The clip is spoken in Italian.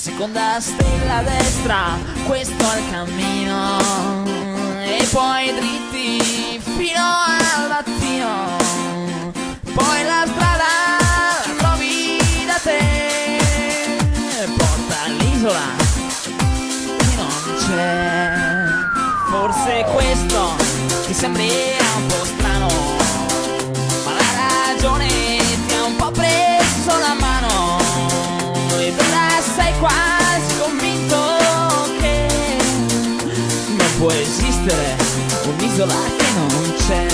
seconda stella a destra, questo è il cammino, e poi dritti fino al mattino, poi la strada trovi da te, porta all'isola che non c'è. Forse questo ti sembrerà un po' strano, ma la ragione ti ha un po' preso la mano, ed ora sei quasi convinto che non può esistere un'isola che non c'è.